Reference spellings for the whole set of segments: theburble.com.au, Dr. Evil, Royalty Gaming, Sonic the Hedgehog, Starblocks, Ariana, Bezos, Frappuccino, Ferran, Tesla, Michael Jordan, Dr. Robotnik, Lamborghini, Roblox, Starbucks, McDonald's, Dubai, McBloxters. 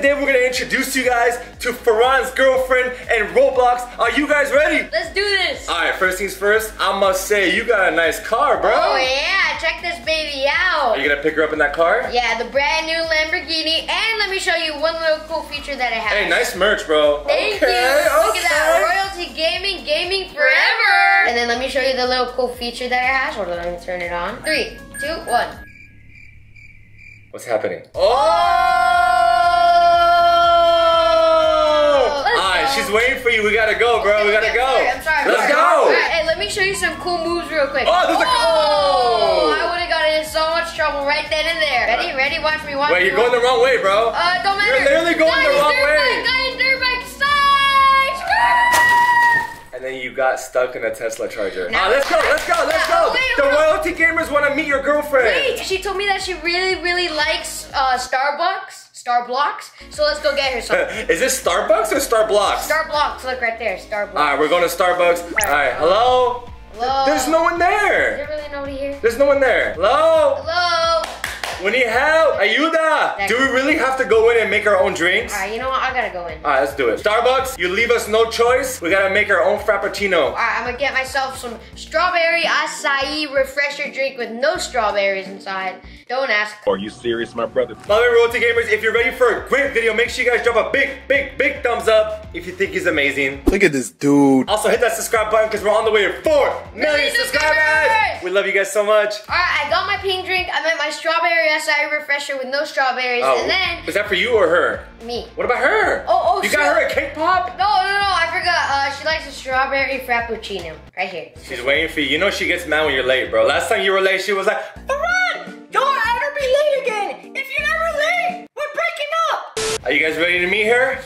today we're gonna introduce you guys to Ferran's girlfriend and Roblox. Are you guys ready? Let's do this. All right, first things first, I must say you got a nice car, bro. Oh yeah, check this baby out. Are you gonna pick her up in that car? Yeah, the brand new Lamborghini. And let me show you one little cool feature that it has. Hey, nice merch, bro. Thank you. Look at that, Royalty Gaming, gaming forever. And then let me show you the little cool feature that it has. Hold on, let me turn it on. 3, 2, 1. What's happening? Oh! Alright, she's waiting for you. We gotta go, bro. Okay, we gotta go. I'm sorry. Let's go. All right, hey, let me show you some cool moves real quick. Oh, there's a oh! I would've gotten in so much trouble right then and there. Ready? Ready? Watch me. Watch me. Wait, you're going the wrong way, bro. Don't matter. You're literally going the wrong way. And then you got stuck in a Tesla charger. Now let's go, let's go, let's go! Wait, the Royalty Gamers want to meet your girlfriend. Wait, she told me that she really, really likes Starblocks. So let's go get her something. Is this Starbucks or Starblocks? Starblocks, look right there, Starblocks. All right, we're going to Starbucks. All right, hello? Hello? There's no one there. Is there really nobody here? There's no one there. Hello? Hello? We need help! Ayuda! Exactly. Do we really have to go in and make our own drinks? Alright, you know what? I gotta go in. Alright, let's do it. Starbucks, you leave us no choice. We gotta make our own frappuccino. Alright, I'm gonna get myself some strawberry acai refresher drink with no strawberries inside. Don't ask. Are you serious, my brother? Love it, Royalty Gamers. If you're ready for a great video, make sure you guys drop a big, big, big thumbs up if you think he's amazing. Look at this dude. Also, hit that subscribe button because we're on the way to 4 million subscribers! We love you guys so much. Alright, I got my pink drink. I meant my strawberry acai refresher with no strawberries, and then... Was that for you or her? Me. What about her? Oh, you got her a cake pop? No, I forgot. She likes a strawberry frappuccino. Right here. She's waiting for you. You know she gets mad when you're late, bro. Last time you were late, she was like, Ferran, don't ever be late again. If you're never late, we're breaking up. Are you guys ready to meet her?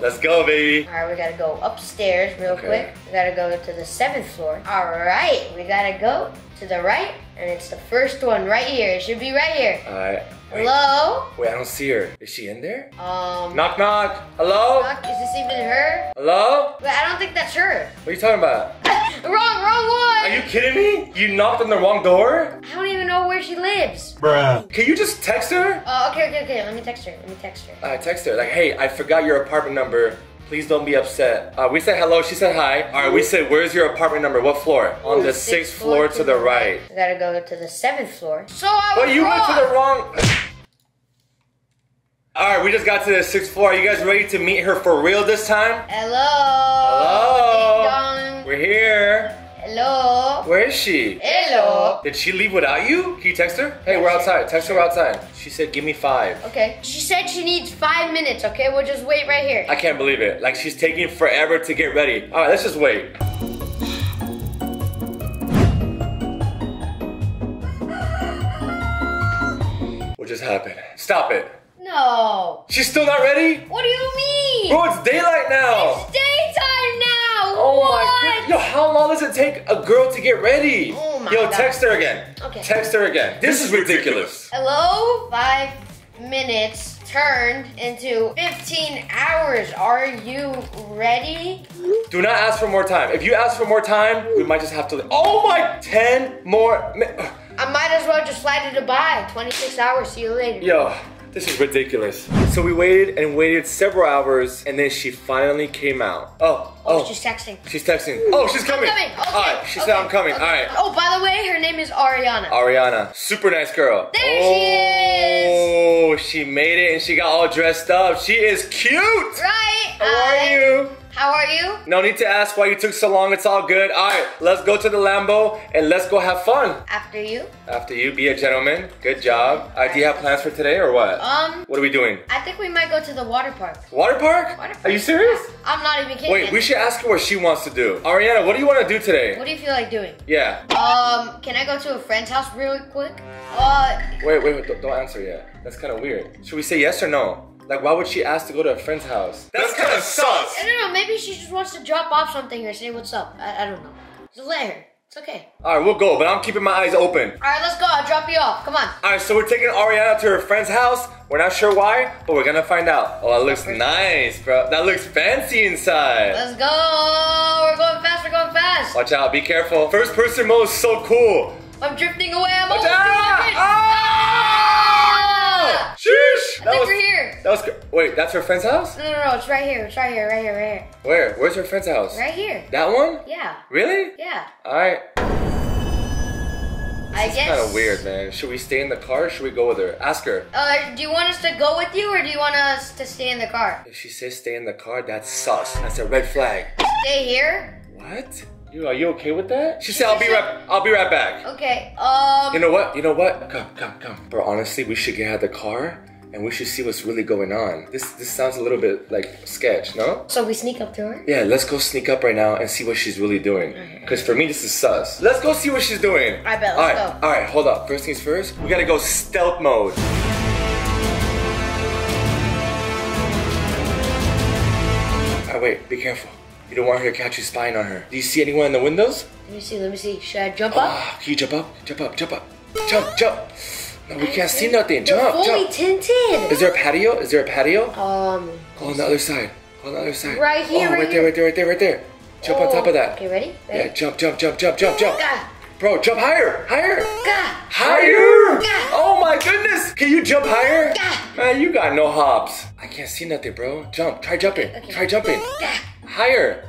Let's go, baby. All right, we gotta go upstairs real quick. We gotta go to the 7th floor. All right, we gotta go to the right, and it's the first one right here. It should be right here. All right. Wait. Hello? Wait, I don't see her. Is she in there? Knock, knock. Hello? Knock, knock. Is this even her? Hello? Wait, I don't think that's her. What are you talking about? Wrong one. Are you kidding me? You knocked on the wrong door? I don't even know where she lives. Bruh. Can you just text her? Okay. Let me text her. Alright, text her. Like, hey, I forgot your apartment number. Please don't be upset. We said hello, she said hi. All right, we said, where's your apartment number? What floor? On the 6th floor to the right. I gotta go to the 7th floor. So I was went to the wrong... All right, we just got to the 6th floor. Are you guys ready to meet her for real this time? Hello. Hello. We're here. Hello. Where is she? Hello. Did she leave without you? Can you text her? Hey, we're outside. Text her, we're outside. She said, give me 5. Okay. She said she needs 5 minutes, okay? We'll just wait right here. I can't believe it. Like, she's taking forever to get ready. All right, let's just wait. What just happened? Stop it. No. She's still not ready? What do you mean? Bro, it's daylight now. It's daytime now. Oh my god. Yo, how long does it take a girl to get ready? Oh my god. Yo, text her again. Okay. Text her again. This is ridiculous. Hello? 5 minutes turned into 15 hours. Are you ready? Do not ask for more time. If you ask for more time, we might just have to... Oh my... 10 more... I might as well just fly to Dubai. 26 hours. See you later. Yo. This is ridiculous. So we waited and waited several hours, and then she finally came out. Oh, she's texting. She's texting. Oh, she's coming. I'm coming. Okay. All right, she said I'm coming. Okay. All right. Oh, by the way, her name is Ariana. Ariana, super nice girl. There she is. Oh, she made it, and she got all dressed up. She is cute. Right. How are you? How are you? No need to ask why you took so long. It's all good. All right, let's go to the Lambo and let's go have fun. After you. After you. Be a gentleman. Good job. All right, do you have plans for today or what? What are we doing? I think we might go to the water park. Water park? Water park. Are you serious? I'm not even kidding. Wait, we should ask her what she wants to do. Ariana, what do you want to do today? What do you feel like doing? Yeah. Can I go to a friend's house really quick? Wait. Don't answer yet. That's kind of weird. Should we say yes or no? Like, why would she ask to go to a friend's house? That's kind of sus. I don't know, maybe she just wants to drop off something or say what's up. I don't know. Just let her. It's okay. All right, we'll go, but I'm keeping my eyes open. All right, let's go. I'll drop you off. Come on. All right, so we're taking Ariana to her friend's house. We're not sure why, but we're going to find out. Oh, that looks nice, bro. That looks fancy inside. Let's go. We're going fast. We're going fast. Watch out. Be careful. First person mode is so cool. I'm drifting away. I'm almost doing it. Sheesh. Over here. That was wait. That's her friend's house? No, no, no. It's right here. It's right here. Right here. Right here. Where? Where's her friend's house? Right here. That one? Yeah. Really? Yeah. All right. This is kind of weird, man. Should we stay in the car or should we go with her? Ask her. Do you want us to go with you or do you want us to stay in the car? If she says stay in the car, that's sus. That's a red flag. Stay here? What? You, are you okay with that? She said, I'll be right back. Okay, You know what? You know what? Come. Bro, honestly, we should get out of the car and we should see what's really going on. This sounds a little bit like sketch, no? So we sneak up to her? Yeah, let's go sneak up right now and see what she's really doing. Because for me, this is sus. Let's go see what she's doing. I bet, let's go. All right, hold up. First things first, we gotta go stealth mode. All right, wait, be careful. You don't want her to catch you spying on her. Do you see anyone in the windows? Let me see. Should I jump up? Can you jump up? Jump. No, we can't see nothing. Jump. Tinted. Is there a patio? Go on the other side. Right here. Oh, right there. Jump on top of that. Okay, ready? Yeah, jump. Bro, jump higher. Higher. Oh my goodness. Can you jump higher? Man, you got no hops. I can't see nothing, bro. Jump. Try jumping. Higher.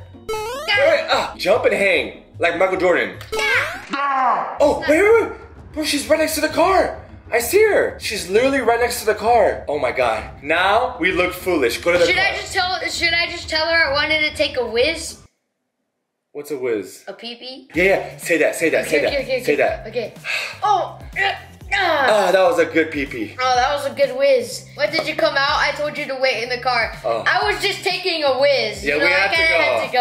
Jump and hang. Like Michael Jordan. Oh, wait. Bro, she's right next to the car. I see her. She's literally right next to the car. Oh my god. Now we look foolish. Go to the car. Should I just tell her I wanted to take a whiz? What's a whiz? A pee-pee? Yeah. Say that. Okay. Ah, that was a good pee-pee. Oh, that was a good whiz. Why did you come out? I told you to wait in the car. Oh. I was just taking a whiz. Yeah, we kind of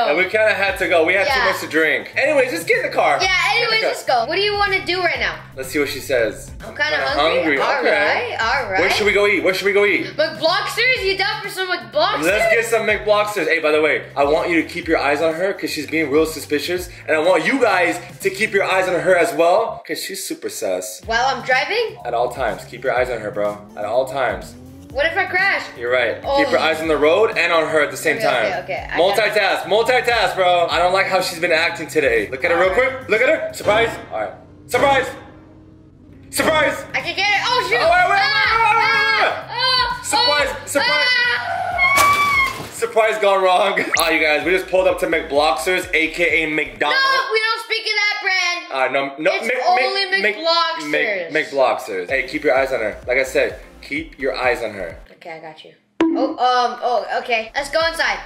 had to go. We had too much to drink. Anyways, just get in the car. Yeah, anyways, let's go. What do you want to do right now? Let's see what she says. I'm kind of hungry. All right. Where should we go eat? McBloxters? You down for some McBloxters? Let's get some McBloxters. Hey, by the way, I want you to keep your eyes on her because she's being real suspicious. And I want you guys to keep your eyes on her as well because she's super sus. While I'm driving? At all times. Keep your eyes on her, bro. At all times. What if I crash? You're right. Oh. Keep your eyes on the road and on her at the same time. Okay. Multitask, bro. I don't like how she's been acting today. Look at her real quick. Look at her. Surprise. All right. Surprise. I can get it. Oh, shoot. Wait. Surprise. Surprise gone wrong. Oh, you guys, we just pulled up to McBloxters, a.k.a. McDonald's. No, we don't speak in that brand. No, it's only McBloxters. McBloxters. Hey, keep your eyes on her. Like I said, keep your eyes on her. Okay, I got you. Okay. Let's go inside.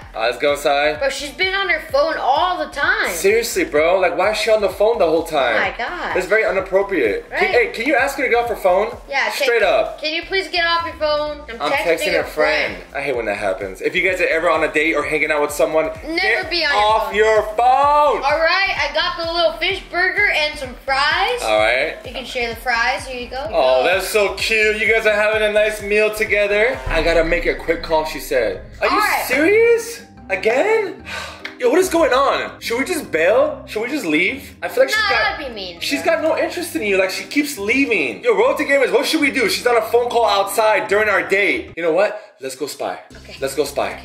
Bro, she's been on her phone all the time. Seriously, bro. Like, why is she on the phone the whole time? Oh my god. That's very inappropriate. Right? Hey, can you ask her to get off her phone? Yeah. Straight up. Can you please get off your phone? I'm texting a friend. I hate when that happens. If you guys are ever on a date or hanging out with someone, get off your phone. All right. I got the little fish burger and some fries. All right. You can share the fries. Here you go. Oh, that's so cute. You guys are having a nice meal together. I gotta make a quick call, she said. Are you serious? Again? Yo, what is going on? Should we just bail? Should we just leave? I feel like she's got no interest in you. Like, she keeps leaving. Yo, Royalty Gamers, what should we do? She's on a phone call outside during our date. You know what? Let's go spy. Okay. Okay.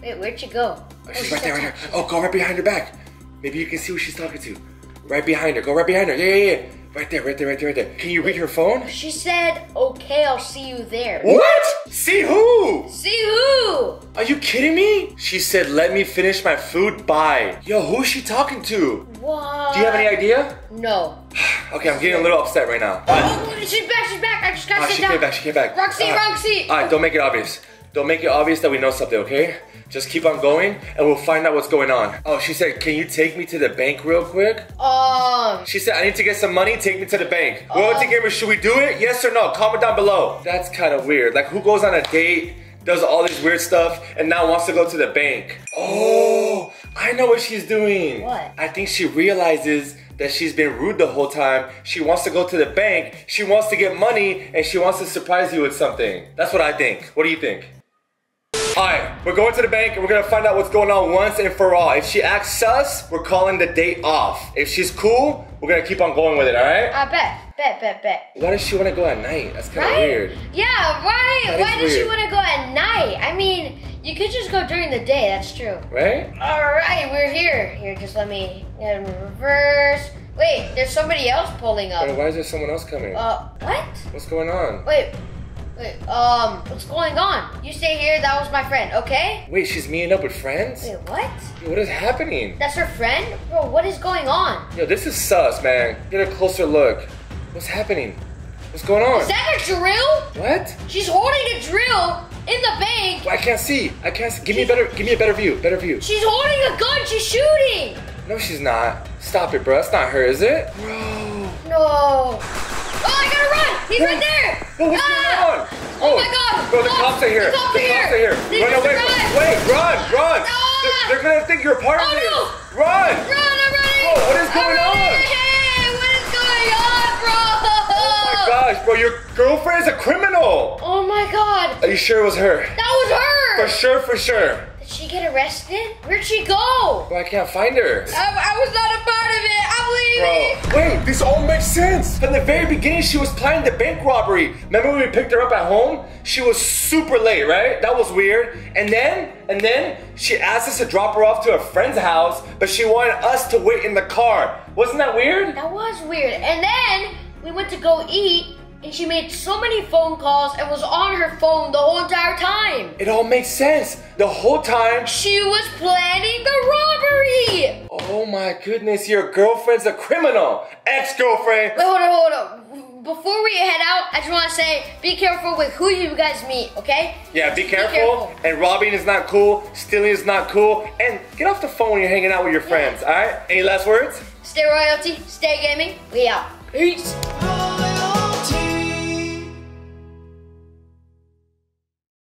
Wait, where'd she go? Oh, she's right there. Oh, go right behind her back. Maybe you can see who she's talking to. Right behind her. Go right behind her. Yeah. Right there. Can you read her phone? She said, okay, I'll see you there. What? See who? Are you kidding me? She said, let me finish my food, bye. Yo, who is she talking to? What? Do you have any idea? No. Okay, I'm getting a little upset right now. Oh, she's back. I just gotta sit down. She came back. Roxy. All right, don't make it obvious. Don't make it obvious that we know something, okay? Just keep on going, and we'll find out what's going on. Oh, she said, can you take me to the bank real quick? She said, I need to get some money, take me to the bank. Royalty Gamers, should we do it? Yes or no? Comment down below. That's kind of weird. Like, who goes on a date, does all this weird stuff, and now wants to go to the bank? Oh, I know what she's doing. What? I think she realizes that she's been rude the whole time. She wants to go to the bank, she wants to get money, and she wants to surprise you with something. That's what I think. What do you think? Alright, we're going to the bank and we're gonna find out what's going on once and for all. If she acts sus, we're calling the date off. If she's cool, we're gonna keep on going with it, alright? I bet. Why does she wanna go at night? That's kinda weird. Yeah, right? Why does she wanna go at night? I mean, you could just go during the day, that's true. Right? Alright, we're here. Here, just let me get in reverse. Wait, there's somebody else pulling up. Wait, why is there someone else coming? What? What's going on? Wait. Wait, what's going on? You stay here, that was my friend, okay? Wait, she's meeting up with friends? Wait, what? Yo, what is happening? That's her friend? Bro, what is going on? Yo, this is sus, man. Get a closer look. What's happening? What's going on? Is that a drill? What? She's holding a drill in the bank. Well, I can't see. I can't see. Give me a better view. She's holding a gun. She's shooting. No, she's not. Stop it, bro. That's not her, is it? Bro. No. Oh, I gotta run. He's right there. No, what's going on? Oh, my God. Bro, the cops are here. Run away. Wait, run. They're gonna think you're a part of it. Run. Run, I'm running. Oh, what is going on? Bro, your girlfriend is a criminal. Oh my God. Are you sure it was her? That was her. For sure. Did she get arrested? Where'd she go? Bro, I can't find her. I was not a part of it. I'm leaving. Bro, wait, this all makes sense. From the very beginning, she was planning the bank robbery. Remember when we picked her up at home? She was super late, right? That was weird. And then she asked us to drop her off to a friend's house, but she wanted us to wait in the car. Wasn't that weird? That was weird. And then we went to go eat, and she made so many phone calls and was on her phone the whole entire time. It all makes sense. The whole time she was planning the robbery. Oh my goodness, your girlfriend's a criminal. Ex-girlfriend. Wait, hold on. Before we head out, I just want to say, be careful with who you guys meet, okay? Yeah, be careful. And robbing is not cool. Stealing is not cool. And get off the phone when you're hanging out with your friends, all right? Any last words? Stay Royalty, stay gaming. We out. Peace.